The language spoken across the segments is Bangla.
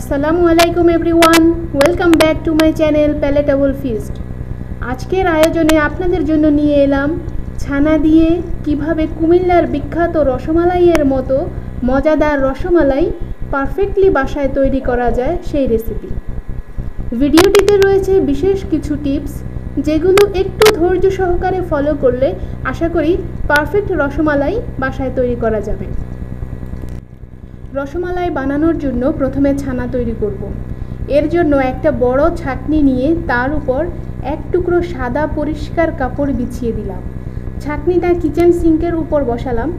আসসালামুয়ালাইকুম everyone, welcome back to my channel palatable feast. আজকের আয়োজনে আপনাদের জন্য নিয়ে এলাম ছানা দিয়ে কিভাবে কুমিল্লার বিখ্যাত রসমালাইয়ের মতো মজাদার রসমালাই পারফেক্টলি বাসায় তৈরি করা যায় সেই রেসিপি। ভিডিওটিতে রয়েছে বিশেষ কিছু টিপস, যেগুলো একটু ধৈর্য সহকারে ফলো করলে আশা করি পারফেক্ট রসমালাই বাসায় তৈরি করা যাবে। রসমালাই বানানোর জন্য প্রথমে ছানা তৈরি করব। এর জন্য একটা বড় ছাঁকনি নিয়ে তার উপর এক টুকরো সাদা পরিষ্কার কাপড় বিছিয়ে দিলাম। ছাঁকনিটা কিচেন সিঙ্কের উপর বসালাম।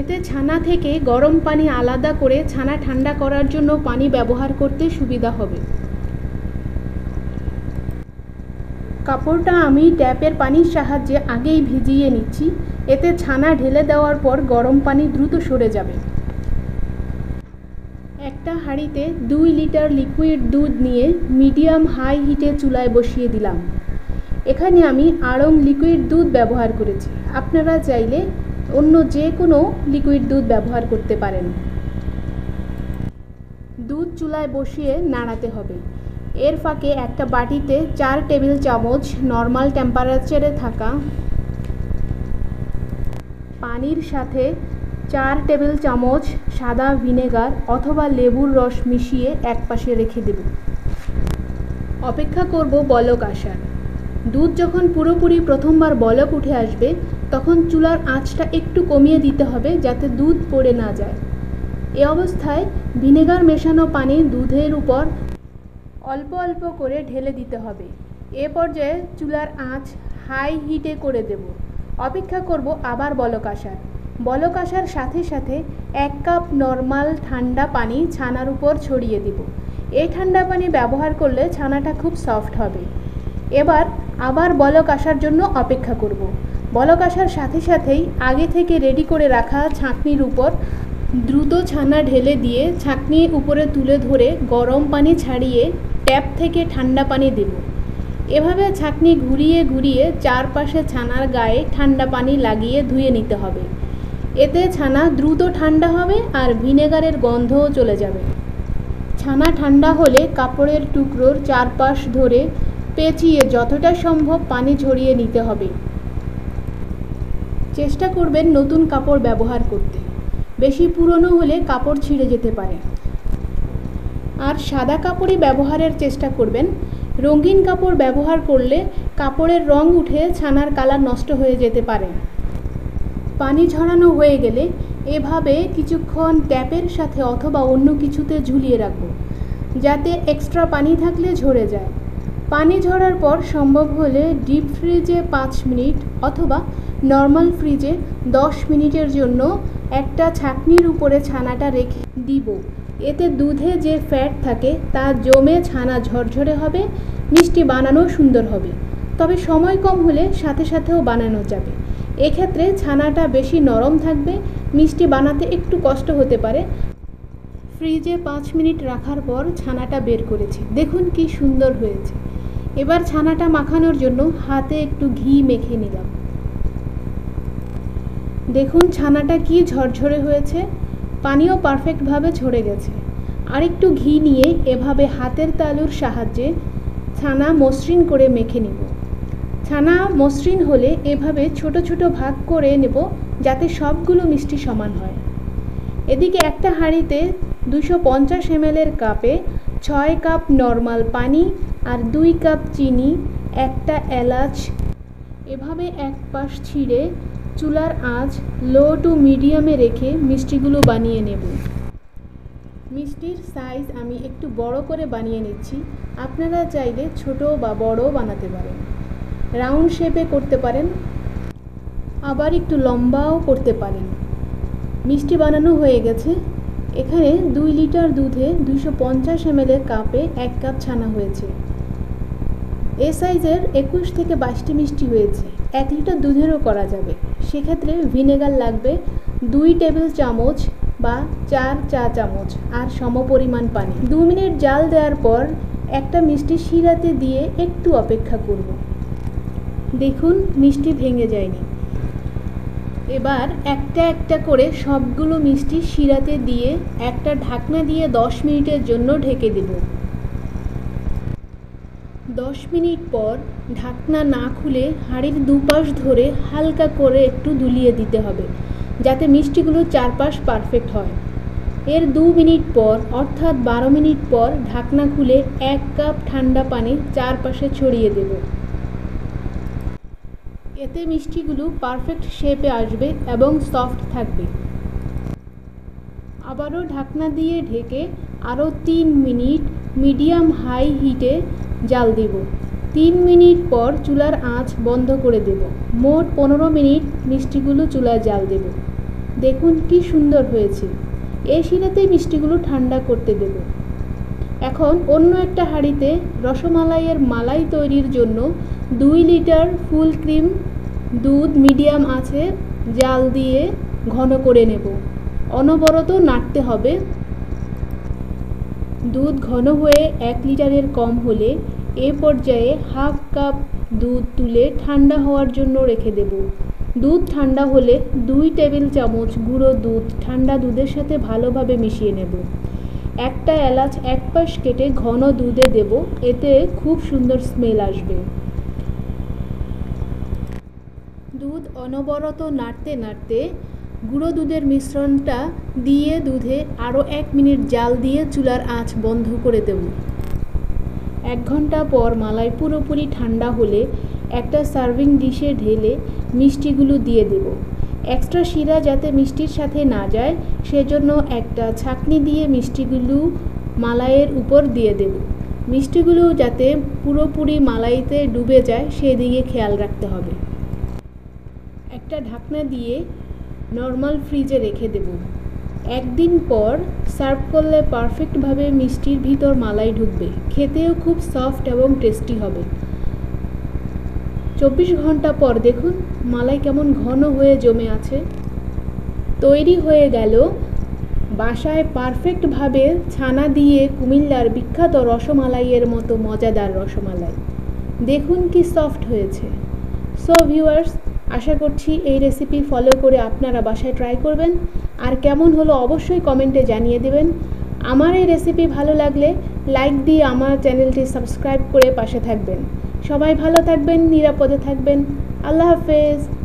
এতে ছানা থেকে গরম পানি আলাদা করে ছানা ঠান্ডা করার জন্য পানি ব্যবহার করতে সুবিধা হবে। কাপড়টা আমি ট্যাপের পানির সাহায্যে আগেই ভিজিয়ে নিচ্ছি, এতে ছানা ঢেলে দেওয়ার পর গরম পানি দ্রুত সরে যাবে। একটা হাঁড়িতে 2 লিটার লিকুইড দুধ নিয়ে মিডিয়াম হাই হিটে চুলায় বসিয়ে দিলাম। এখানে আমি আড়ং লিকুইড দুধ ব্যবহার করেছি, আপনারা চাইলে অন্য যে কোনো লিকুইড দুধ ব্যবহার করতে পারেন। দুধ চুলায় বসিয়ে নাড়াতে হবে। এর ফাঁকে একটা বাটিতে 4 টেবিল চামচ নর্মাল টেম্পারেচারে থাকা পানির সাথে 4 টেবিল চামচ সাদা ভিনেগার অথবা লেবুর রস মিশিয়ে একপাশে রেখে দেব। অপেক্ষা করব বলক আসার। দুধ যখন পুরোপুরি প্রথমবার বলক উঠে আসবে, তখন চুলার আঁচটা একটু কমিয়ে দিতে হবে যাতে দুধ পড়ে না যায়। এ অবস্থায় ভিনেগার মেশানো পানি দুধের উপর অল্প অল্প করে ঢেলে দিতে হবে। এ পর্যায়ে চুলার আঁচ হাই হিটে করে দেব। অপেক্ষা করব আবার বলক আসার। বলক আসার সাথে সাথে 1 কাপ নর্মাল ঠান্ডা পানি ছানার উপর ছড়িয়ে দেব। এই ঠান্ডা পানি ব্যবহার করলে ছানাটা খুব সফট হবে। এবার আবার বলক আসার জন্য অপেক্ষা করব। বলক আসার সাথে সাথেই আগে থেকে রেডি করে রাখা ছাঁকনির উপর দ্রুত ছানা ঢেলে দিয়ে ছাঁকনির উপরে তুলে ধরে গরম পানি ছাড়িয়ে ট্যাপ থেকে ঠান্ডা পানি দেব। এভাবে ছাঁকনি ঘুরিয়ে ঘুরিয়ে চারপাশে ছানার গায়ে ঠান্ডা পানি লাগিয়ে ধুয়ে নিতে হবে। এতে ছানা দ্রুত ঠান্ডা হবে আর ভিনেগারের গন্ধও চলে যাবে। ছানা ঠান্ডা হলে কাপড়ের টুকরোর চারপাশ ধরে পেঁচিয়ে যতটা সম্ভব পানি ঝরিয়ে নিতে হবে। চেষ্টা করবেন নতুন কাপড় ব্যবহার করতে, বেশি পুরনো হলে কাপড় ছিঁড়ে যেতে পারে। আর সাদা কাপড়ই ব্যবহারের চেষ্টা করবেন, রঙিন কাপড় ব্যবহার করলে কাপড়ের রং উঠে ছানার কালার নষ্ট হয়ে যেতে পারে। পানি ঝরানো হয়ে গেলে এভাবে কিছুক্ষণ ট্যাপের সাথে অথবা অন্য কিছুতে ঝুলিয়ে রাখব, যাতে এক্সট্রা পানি থাকলে ঝরে যায়। পানি ঝরার পর সম্ভব হলে ডিপ ফ্রিজে 5 মিনিট অথবা নর্মাল ফ্রিজে 10 মিনিটের জন্য একটা ছাঁকনির উপরে ছানাটা রেখে দিব। এতে দুধে যে ফ্যাট থাকে তা জমে ছানা ঝরঝরে হবে, মিষ্টি বানানো সুন্দর হবে। তবে সময় কম হলে সাথে সাথেও বানানো যাবে। এক্ষেত্রে ছানাটা বেশি নরম থাকবে, মিষ্টি বানাতে একটু কষ্ট হতে পারে। ফ্রিজে 5 মিনিট রাখার পর ছানাটা বের করেছি, দেখুন কি সুন্দর হয়েছে। এবার ছানাটা মাখানোর জন্য হাতে একটু ঘি মেখে নিলাম। দেখুন ছানাটা কি ঝরঝরে হয়েছে, পানিও পারফেক্টভাবে ঝরে গেছে। আর একটু ঘি নিয়ে এভাবে হাতের তালুর সাহায্যে ছানা মসৃণ করে মেখে নিব। ছানা মসৃণ হলে এভাবে ছোট ছোট ভাগ করে নেব যাতে সবগুলো মিষ্টি সমান হয়। এদিকে একটা হাঁড়িতে 250 ml কাপে 6 কাপ নর্মাল পানি আর 2 কাপ চিনি, একটা এলাচ এভাবে এক পাশ ছিঁড়ে চুলার আঁচ লো টু মিডিয়ামে রেখে মিষ্টিগুলো বানিয়ে নেব। মিষ্টির সাইজ আমি একটু বড় করে বানিয়ে নিচ্ছি, আপনারা চাইলে ছোট বা বড় বানাতে পারেন। রাউন্ড শেপে করতে পারেন, আবার একটু লম্বাও করতে পারেন। মিষ্টি বানানো হয়ে গেছে। এখানে 2 লিটার দুধে 250 ml কাপে 1 কাপ ছানা হয়েছে। এ সাইজের 21 থেকে 22টি মিষ্টি হয়েছে। 1 লিটার দুধেরও করা যাবে। সেক্ষেত্রে ভিনেগার লাগবে 2 টেবিল চামচ বা 4 চা চামচ আর সমপরিমাণ পানি। 2 মিনিট জাল দেওয়ার পর একটা মিষ্টি শিরাতে দিয়ে একটু অপেক্ষা করব। দেখুন মিষ্টি ভেঙে যায়নি। এবার একটা একটা করে সবগুলো মিষ্টি শিরাতে দিয়ে একটা ঢাকনা দিয়ে 10 মিনিটের জন্য ঢেকে দেব। 10 মিনিট পর ঢাকনা না খুলে হাঁড়ির দুপাশ ধরে হালকা করে একটু দুলিয়ে দিতে হবে যাতে মিষ্টিগুলো চারপাশ পারফেক্ট হয়। এর 2 মিনিট পর অর্থাৎ 12 মিনিট পর ঢাকনা খুলে 1 কাপ ঠান্ডা পানি চারপাশে ছড়িয়ে দেব। এতে মিষ্টিগুলো পারফেক্ট শেপে আসবে এবং সফট থাকবে। আবারও ঢাকনা দিয়ে ঢেকে আরও 3 মিনিট মিডিয়াম হাই হিটে জাল দেব। 3 মিনিট পর চুলার আঁচ বন্ধ করে দেব। মোট 15 মিনিট মিষ্টিগুলো চুলায় জাল দেব। দেখুন কি সুন্দর হয়েছে। এই শিরাতেই মিষ্টিগুলো ঠান্ডা করতে দেব। এখন অন্য একটা হাঁড়িতে রসমালাইয়ের মালাই তৈরির জন্য 2 লিটার ফুল ক্রিম দুধ মিডিয়াম আঁচে জাল দিয়ে ঘন করে নেব। অনবরত নাড়তে হবে। দুধ ঘন হয়ে 1 লিটারের কম হলে এ পর্যায়ে হাফ কাপ দুধ তুলে ঠান্ডা হওয়ার জন্য রেখে দেব। দুধ ঠান্ডা হলে 2 টেবিল চামচ গুঁড়ো দুধ ঠান্ডা দুধের সাথে ভালোভাবে মিশিয়ে নেব। একটা এলাচ এক পাশ কেটে ঘন দুধে দেব, এতে খুব সুন্দর স্মেল আসবে। দুধ অনবরত নাড়তে নাড়তে গুঁড়ো দুধের মিশ্রণটা দিয়ে দুধে আরও 1 মিনিট জাল দিয়ে চুলার আঁচ বন্ধ করে দেব। 1 ঘন্টা পর মালাই পুরোপুরি ঠান্ডা হলে একটা সার্ভিং ডিশে ঢেলে মিষ্টিগুলো দিয়ে দেব। এক্সট্রা শিরা যাতে মিষ্টির সাথে না যায় সেজন্য একটা ছাঁকনি দিয়ে মিষ্টিগুলো মালাইয়ের উপর দিয়ে দেব। মিষ্টিগুলো যাতে পুরোপুরি মালাইতে ডুবে যায় সেদিকে খেয়াল রাখতে হবে। একটা ঢাকনা দিয়ে নর্মাল ফ্রিজে রেখে দেব। 1 দিন পর সার্ভ করলে পারফেক্টভাবে মিষ্টির ভিতর মালাই ঢুকবে, খেতেও খুব সফট এবং টেস্টি হবে। 24 ঘন্টা পর দেখুন মালাই কেমন ঘন হয়ে জমে আছে। তৈরি হয়ে গেল বাসায় পারফেক্টভাবে ছানা দিয়ে কুমিল্লার বিখ্যাত রসমালাইয়ের মতো মজাদার রসমালাই। দেখুন কি সফট হয়েছে। সো ভিউয়ার্স, আশা করছি এই রেসিপি ফলো করে আপনারা বাসায় ট্রাই করবেন, আর কেমন হলো অবশ্যই কমেন্টে জানিয়ে দেবেন। আমার এই রেসিপি ভালো লাগলে লাইক দিয়ে আমার চ্যানেলটি সাবস্ক্রাইব করে পাশে থাকবেন। সবাই ভালো থাকবেন, নিরাপদে থাকবেন। আল্লাহ হাফেজ।